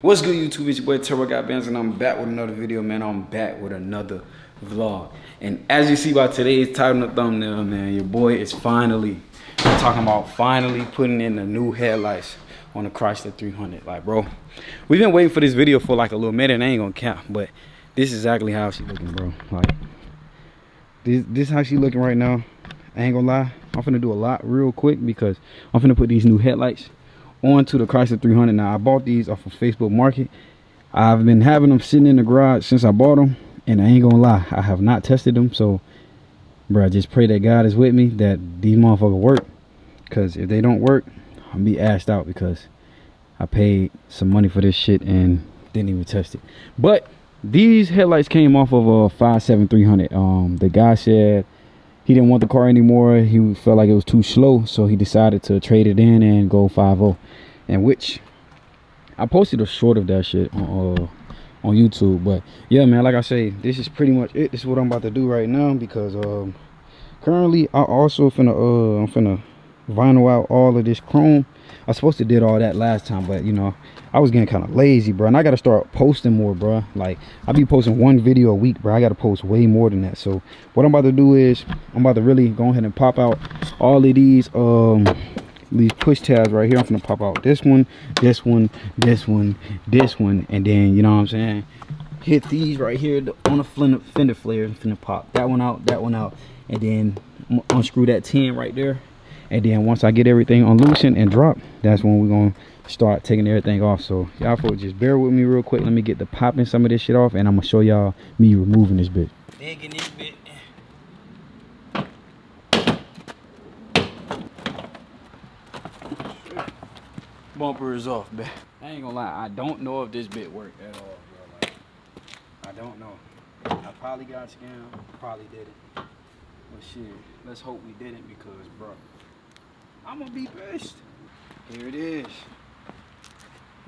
What's good, YouTube? It's your boy Turbo Got Bands, and I'm back with another video, man. I'm back with another vlog, and as you see by today's title and the thumbnail, man, your boy is finally, we're talking about finally putting in the new headlights on the Chrysler 300. Like, bro, we've been waiting for this video for like a little minute, and I ain't gonna count, but this is exactly how she looking, bro. Like, this how she looking right now. I ain't gonna lie, I'm finna do a lot real quick because I'm finna put these new headlights onto the Chrysler 300. Now, I bought these off of Facebook Market. I've been having them sitting in the garage since I bought them, and I ain't gonna lie, I have not tested them. So, bro, I just pray that God is with me, that these motherfuckers work, because if they don't work, I'll be assed out, because I paid some money for this shit and didn't even test it. But these headlights came off of a 5.7 300. The guy said he didn't want the car anymore. He felt like it was too slow, so he decided to trade it in and go 5.0. And which I posted a short of that shit on YouTube. But yeah, man, like I say, this is pretty much it. This is what I'm about to do right now, because currently I also finna I'm finna vinyl out all of this chrome. I supposed to did all that last time, but you know, I was getting kind of lazy, bro, and I gotta start posting more, bro. Like, I be posting one video a week, bro. I gotta post way more than that. So what I'm about to do is I'm about to really go ahead and pop out all of these push tabs right here. I'm gonna pop out this one, this one, this one, this one, and then, you know what I'm saying, hit these right here on the fender flare. I'm finna pop that one out, that one out, and then unscrew that 10 right there. And then once I get everything unloosened and dropped, that's when we're gonna start taking everything off. So y'all folks, just bear with me real quick. Let me get the popping some of this shit off, and I'm gonna show y'all me removing this bitch. Digging this bitch. Bumper is off, man. I ain't gonna lie, I don't know if this bit worked at all, bro. Like, I don't know. I probably got scammed, probably did it. But shit, let's hope we didn't, because, bro, I'm gonna be pissed. Here it is.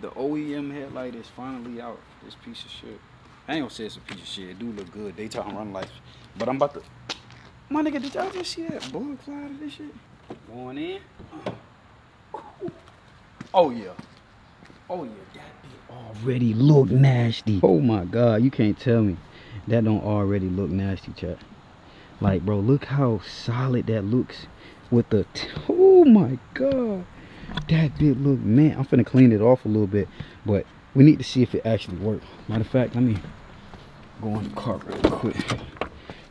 The OEM headlight is finally out. This piece of shit. I ain't gonna say it's a piece of shit. It do look good. Daytime run lights. But I'm about to. My nigga, did y'all just see that bullet fly out of this shit? Going in. Oh yeah. Oh yeah. That bitch already look nasty. Oh my God. You can't tell me that don't already look nasty, chat. Like, bro, look how solid that looks. With the oh my God, that bit look, man. I'm finna clean it off a little bit, but we need to see if it actually works. Matter of fact, let me go on the car real quick,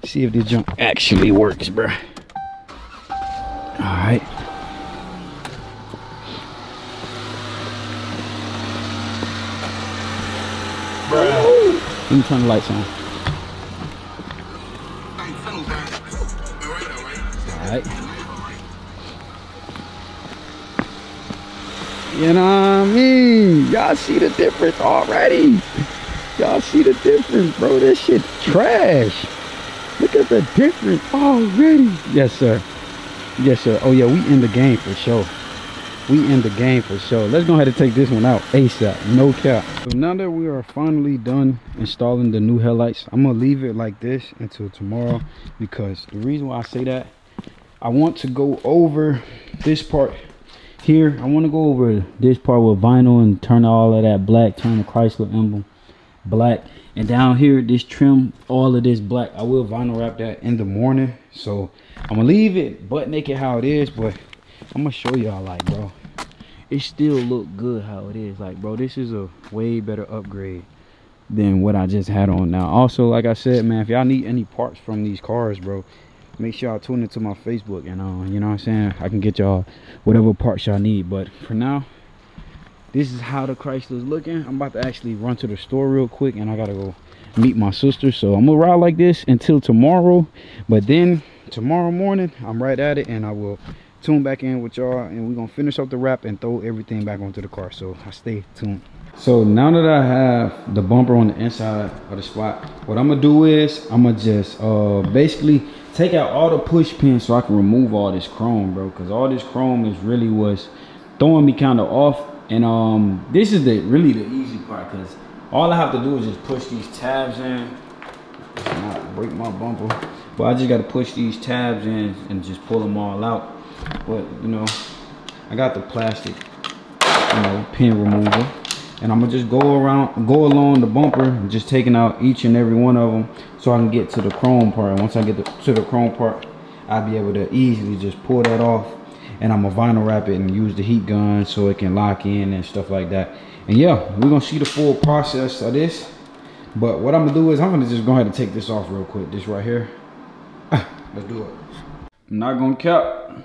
see if this junk actually works, bro. All right, bro, let me turn the lights on. All right. You know what I mean? Y'all see the difference already. Y'all see the difference, bro. This shit trash. Look at the difference already. Yes, sir. Yes, sir. Oh, yeah, we in the game for sure. We in the game for sure. Let's go ahead and take this one out ASAP. No cap. So now that we are finally done installing the new headlights, I'm going to leave it like this until tomorrow, because the reason why I say that, I want to go over this part here. I want to go over this part with vinyl and turn all of that black, turn the Chrysler emblem black, and down here this trim, all of this black. I will vinyl wrap that in the morning. So I'm gonna leave it butt naked how it is, but I'm gonna show y'all, like, bro, it still look good how it is. Like, bro, this is a way better upgrade than what I just had on. Now also, like I said, man, if y'all need any parts from these cars, bro, make sure y'all tune into my Facebook, and you know what I'm saying, I can get y'all whatever parts y'all need. But for now, this is how the Chrysler's looking. I'm about to actually run to the store real quick, and I gotta go meet my sister. So I'm gonna ride like this until tomorrow, but then tomorrow morning I'm right at it, and I will tune back in with y'all, and we're gonna finish up the wrap and throw everything back onto the car. So I stay tuned. So now that I have the bumper on the inside of the spot, what I'm gonna do is I'm gonna just basically take out all the push pins so I can remove all this chrome, bro, because all this chrome is really what's throwing me kind of off. And this is really the easy part, because all I have to do is just push these tabs in. Not break my bumper, but I just got to push these tabs in and just pull them all out. But you know, I got the plastic, you know, pin remover, and I'm gonna just go along the bumper, just taking out each and every one of them so I can get to the chrome part. And once I get to the chrome part, I'll be able to easily just pull that off, and I'm gonna vinyl wrap it and use the heat gun so it can lock in and stuff like that. And yeah, we're gonna see the full process of this. But what I'm gonna do is I'm gonna just go ahead and take this off real quick, this right here. Let's do it. I'm not gonna cap,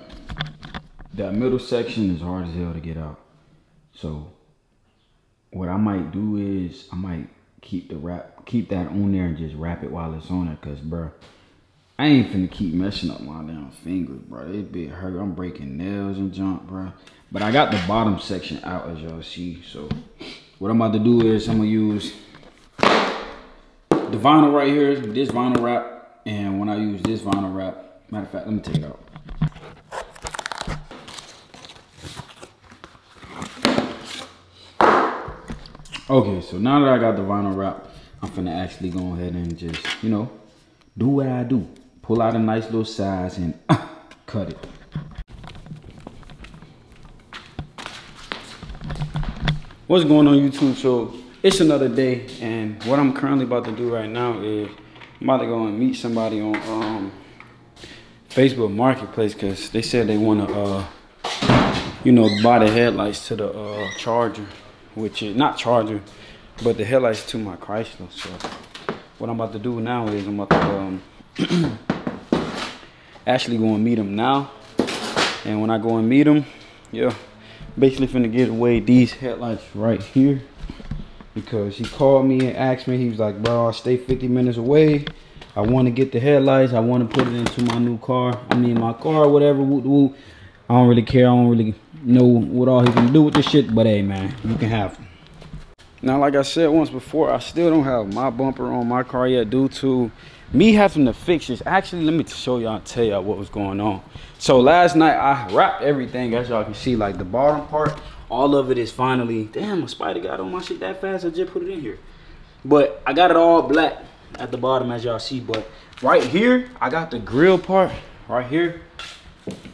that middle section is hard as hell to get out. So what I might do is I might keep that on there and just wrap it while it's on it, cause bro, I ain't finna keep messing up my damn fingers, bro. It be hurt. I'm breaking nails and junk, bro. But I got the bottom section out, as y'all see. So what I'm about to do is I'm gonna use the vinyl right here, this vinyl wrap, and when I use this vinyl wrap, matter of fact, let me take it out. Okay, so now that I got the vinyl wrap, I'm finna actually go ahead and just, you know, do what I do. Pull out a nice little size and cut it. What's going on, YouTube? So it's another day, and what I'm currently about to do right now is I'm about to go and meet somebody on Facebook Marketplace, because they said they want to, you know, buy the headlights to the Charger, which is not Charger, but the headlights to my Chrysler. So what I'm about to do now is I'm about to actually go and meet him now. And when I go and meet him, yeah, basically finna get away these headlights right here, because he called me and asked me, he was like, bro, I'll stay 50 minutes away. I want to get the headlights. I want to put it into my new car. I mean, my car, whatever, woo-woo. I don't really care. I don't really know what all he can do with this shit, but hey, man, you can have them. Now, like I said once before, I still don't have my bumper on my car yet due to me having to fix this. Actually, let me show y'all, tell y'all what was going on. So last night, I wrapped everything, as y'all can see, like the bottom part, all of it is finally, damn, my spider got on my shit that fast, I just put it in here. But I got it all black at the bottom, as y'all see, but right here, I got the grill part right here.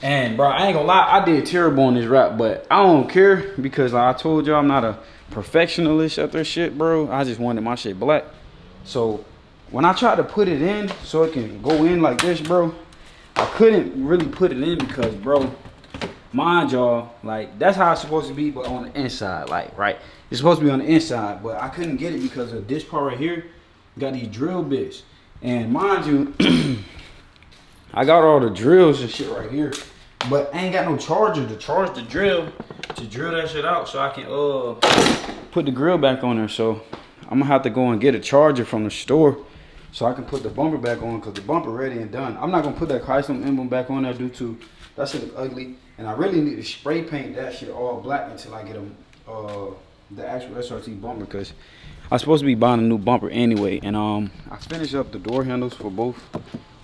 And bro, I ain't gonna lie, I did terrible on this wrap, but I don't care, because like I told y'all, I'm not a perfectionist at this shit, bro. I just wanted my shit black. So when I tried to put it in so it can go in like this, bro, I couldn't really put it in because, bro, mind y'all, like that's how it's supposed to be, but on the inside, like right, it's supposed to be on the inside, but I couldn't get it because of this part right here. Got these drill bits, and mind you, I got all the drills and shit right here, but I ain't got no charger to charge the drill, to drill that shit out so I can put the grill back on there. So I'm gonna have to go and get a charger from the store so I can put the bumper back on, because the bumper ready and done. I'm not gonna put that Chrysler emblem back on there due to that shit look ugly, and I really need to spray paint that shit all black until I get the actual SRT bumper, because I'm supposed to be buying a new bumper anyway. And I finished up the door handles for both,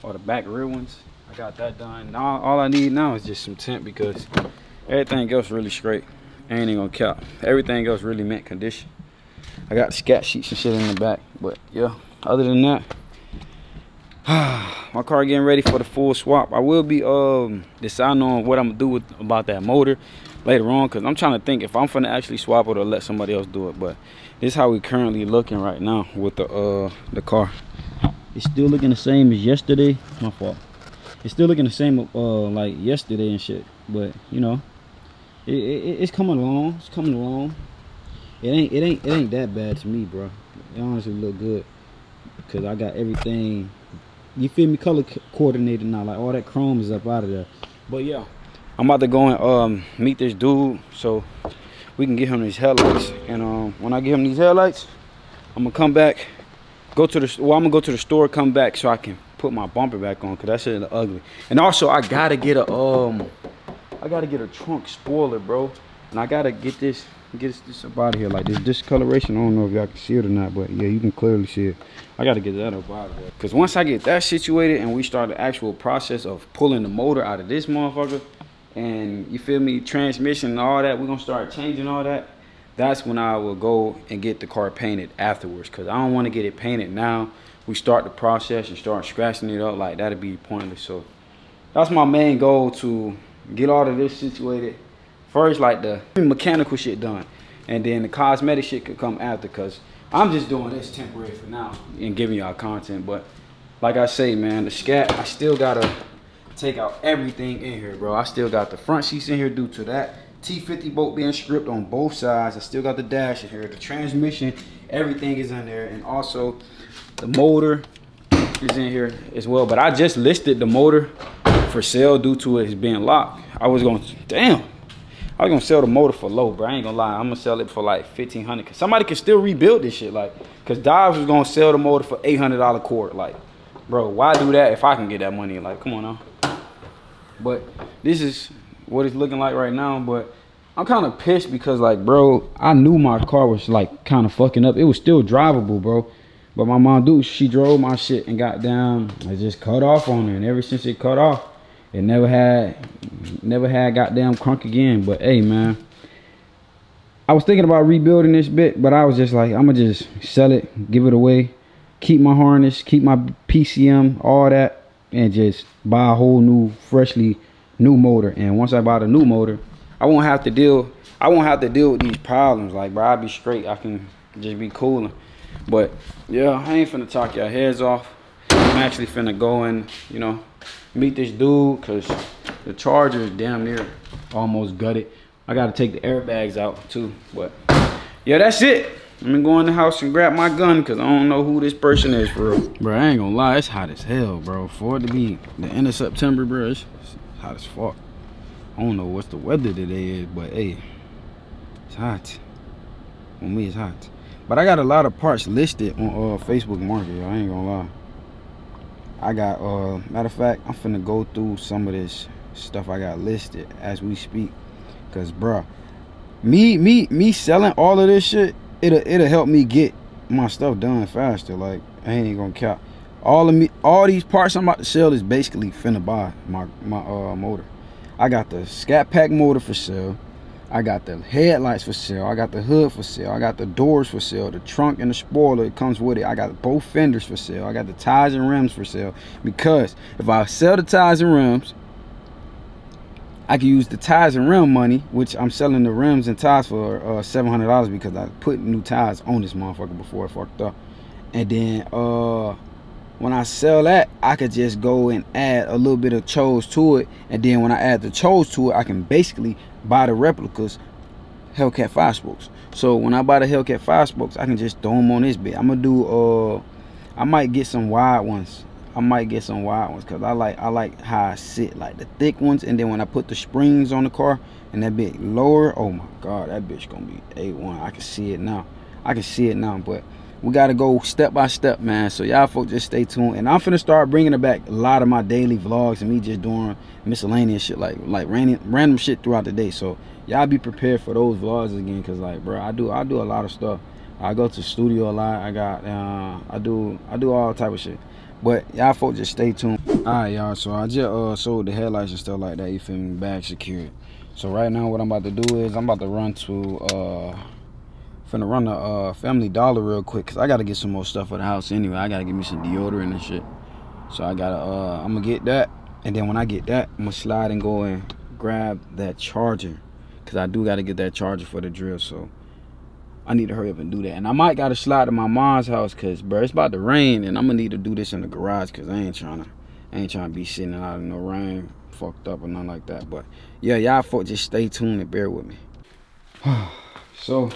or the back rear ones. I got that done. Now all I need now is just some tint, because everything else really straight. I ain't gonna cap, everything else really mint condition. I got scat sheets and shit in the back, but yeah, other than that, my car getting ready for the full swap. I will be deciding on what I'm gonna do about that motor later on, because I'm trying to think if I'm finna actually swap it or let somebody else do it. But this is how we currently looking right now with the car. It's still looking the same as yesterday. My fault. It's still looking the same like yesterday and shit. But you know, it's coming along. It's coming along. It ain't that bad to me, bro. It honestly look good, because I got everything, you feel me, color coordinated now. Like all that chrome is up out of there. But yeah, I'm about to go and meet this dude so we can get him these headlights. And when I get him these headlights, I'm gonna come back. I'm gonna go to the store, come back so I can put my bumper back on, because that shit is ugly. And also I gotta get a trunk spoiler, bro. And I gotta get this up out of here. Like this discoloration, I don't know if y'all can see it or not, but yeah, you can clearly see it. I gotta get that up out of there, because once I get that situated and we start the actual process of pulling the motor out of this motherfucker, and you feel me, transmission and all that, we're gonna start changing all that. That's when I will go and get the car painted afterwards, because I don't want to get it painted now. We start the process and start scratching it up, like that'd be pointless. So that's my main goal, to get all of this situated first, like the mechanical shit done. and then the cosmetic shit could come after, because I'm just doing this temporary for now and giving y'all content. But like I say, man, the Scat, I still gotta take out everything in here, bro. I still got the front seats in here due to that T50 bolt being stripped on both sides. I still got the dash in here, the transmission, everything is in there, and also the motor is in here as well. But I just listed the motor for sale due to it being locked. I was going to, damn, I was gonna sell the motor for low, bro. I ain't gonna lie. I'm gonna sell it for like 1,500, cause somebody can still rebuild this shit. Like, cause Dodge was gonna sell the motor for $800 cord. Like, bro, why do that if I can get that money? Like, come on now. But this is what it's looking like right now. But I'm kind of pissed because, like, bro, I knew my car was like kind of fucking up. It was still drivable, bro. But my mom, dude, she drove my shit and got down. I just cut off on her, and ever since it cut off, it never had goddamn crunk again. But hey, man, I was thinking about rebuilding this bit, but I was just like, I'ma just sell it, give it away, keep my harness, keep my PCM, all that, and just buy a whole new, freshly new motor. And once I buy the new motor, I won't have to deal with these problems. Like, bro, I'll be straight. I can just be cooling. But yeah, I ain't finna talk y'all heads off. I'm actually finna go and, you know, meet this dude, because the Charger is damn near almost gutted. I got to take the airbags out too. But yeah, that's it. I'm gonna go in the house and grab my gun, because I don't know who this person is for real. Bro, I ain't gonna lie, it's hot as hell, bro. For it to be the end of September, bro, it's hot as fuck. I don't know what's the weather today is, but hey, it's hot. For me, it's hot. But I got a lot of parts listed on Facebook Market, I ain't gonna lie. I got, matter of fact, I'm finna go through some of this stuff I got listed as we speak, cause bruh, me selling all of this shit, it'll help me get my stuff done faster. Like, I ain't gonna count all these parts I'm about to sell is basically finna buy my motor. I got the Scat Pack motor for sale, I got the headlights for sale, I got the hood for sale, I got the doors for sale, the trunk and the spoiler, it comes with it. I got both fenders for sale, I got the tires and rims for sale, because if I sell the tires and rims, I can use the tires and rim money, which I'm selling the rims and tires for $700, because I put new tires on this motherfucker before it fucked up. And then when I sell that, I could just go and add a little bit of chose to it. And then when I add the chose to it, I can basically buy the replicas, Hellcat 5 Spokes. So when I buy the Hellcat 5 Spokes, I can just throw them on this bit. I'm gonna do I might get some wide ones. Cause I like how I sit, like the thick ones. And then when I put the springs on the car and that bit lower, oh my god, that bitch gonna be A1. I can see it now. But we gotta go step by step, man. So y'all folks just stay tuned, and I'm finna start bringing back a lot of my daily vlogs and me just doing miscellaneous shit, like random shit throughout the day. So y'all be prepared for those vlogs again, cause like, bro, I do a lot of stuff. I go to the studio a lot. I got I do all type of shit. But y'all folks just stay tuned. All right, y'all. So I just sold the headlights and stuff like that. You feel me? Bag secured. So right now, what I'm about to do is I'm about to run to finna run a Family Dollar real quick, because I gotta get some more stuff for the house anyway. I gotta get me some deodorant and shit. So I gotta I'm gonna get that, and then when I get that, I'm gonna slide and go and grab that Charger, because I do gotta get that Charger for the drill. So I need to hurry up and do that. And I might gotta slide to my mom's house, because bro, it's about to rain, and I'm gonna need to do this in the garage, because I ain't trying to be sitting out in the rain fucked up or nothing like that. But yeah, y'all folks just stay tuned and bear with me. So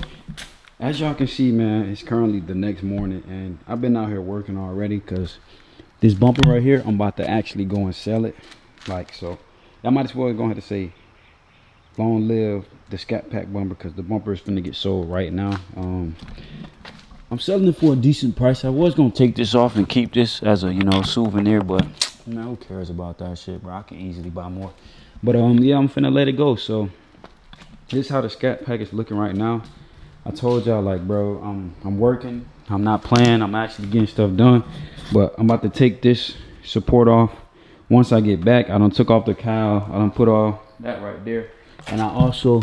as y'all can see, man, it's currently the next morning, and I've been out here working already, because this bumper right here, I'm about to actually go and sell it. Like, so I might as well go ahead and say long live the Scat Pack bumper, because the bumper is finna get sold right now. I'm selling it for a decent price. I was gonna take this off and keep this as a, you know, souvenir, but man, who cares about that shit, bro? I can easily buy more. But yeah, I'm finna let it go. So this is how the Scat Pack is looking right now. I told y'all, like, bro, I'm working. I'm not playing. I'm actually getting stuff done. But I'm about to take this support off once I get back. I done took off the cowl. I done put all that right there. And I also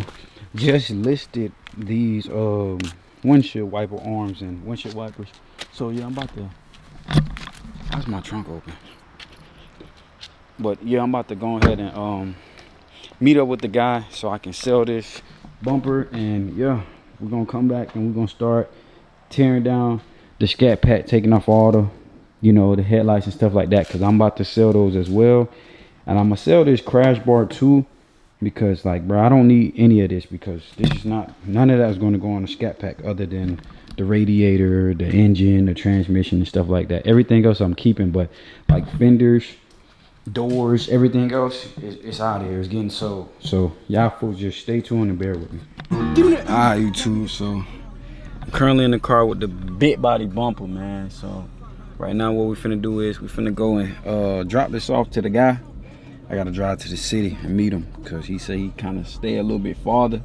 just listed these windshield wiper arms and windshield wipers. So, yeah, I'm about to... How's my trunk open? But, yeah, I'm about to go ahead and meet up with the guy so I can sell this bumper. And, yeah... we're gonna come back and we're gonna start tearing down the Scat Pack, taking off all the, you know, the headlights and stuff like that, because I'm about to sell those as well. And I'm gonna sell this crash bar too, because like, bro, I don't need any of this, because this is not, none of that is going to go on the Scat Pack other than the radiator, the engine, the transmission and stuff like that. Everything else I'm keeping, but like fenders, doors, everything else, it's out of here, it's getting sold. So y'all folks just stay tuned and bear with me. Alright YouTube, so I'm currently in the car with the big body bumper, man. So right now what we finna do is we finna go and drop this off to the guy. I gotta drive to the city and meet him, because he said he kind of stay a little bit farther.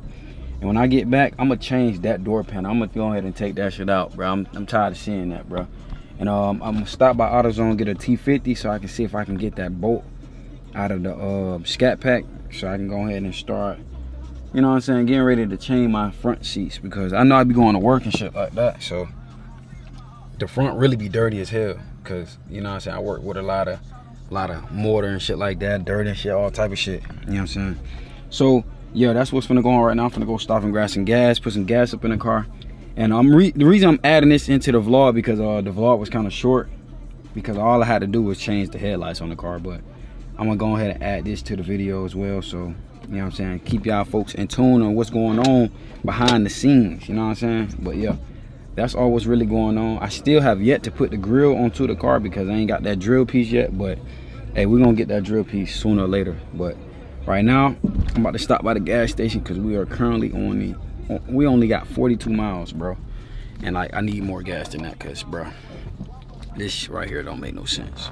And when I get back, I'm gonna change that door panel. I'm gonna go ahead and take that shit out, bro. I'm tired of seeing that, bro. And I'm gonna stop by AutoZone, get a T50, so I can see if I can get that bolt out of the Scat Pack, so I can go ahead and start, you know what I'm saying, getting ready to change my front seats, because I know I be going to work and shit like that. So the front really be dirty as hell, because, you know what I'm saying, I work with a lot of mortar and shit like that, dirt and shit, all type of shit, you know what I'm saying. So yeah, that's what's finna go on right now. I'm finna go stop and grab some gas, put some gas up in the car. And the reason I'm adding this into the vlog, because the vlog was kind of short, because all I had to do was change the headlights on the car. But I'm gonna go ahead and add this to the video as well, so you know what I'm saying, keep y'all folks in tune on what's going on behind the scenes, you know what I'm saying. But yeah, that's all what's really going on. I still have yet to put the grill onto the car, because I ain't got that drill piece yet. But hey, we're gonna get that drill piece sooner or later. But right now, I'm about to stop by the gas station, because we are currently we only got 42 miles, bro. And like, I need more gas than that, because, bro, this right here don't make no sense.